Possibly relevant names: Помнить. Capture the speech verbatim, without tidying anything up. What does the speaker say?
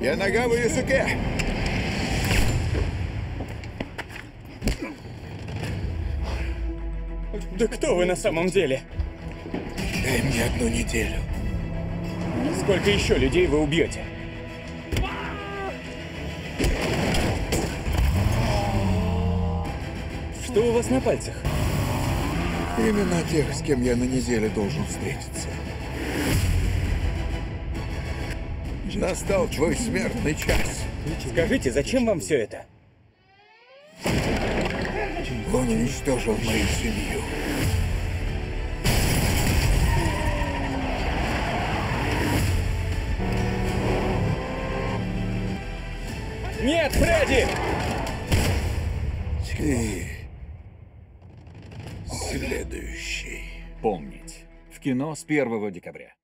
Я нога в языке. Да кто вы на самом деле? Дай мне одну неделю. Сколько еще людей вы убьете? Что у вас на пальцах? Именно тех, с кем я на неделе должен встретиться. Настал твой смертный час. Скажите, зачем вам все это? Он уничтожил мою семью. Нет, Фредди! Ты следующий. Помнить. В кино с первого декабря.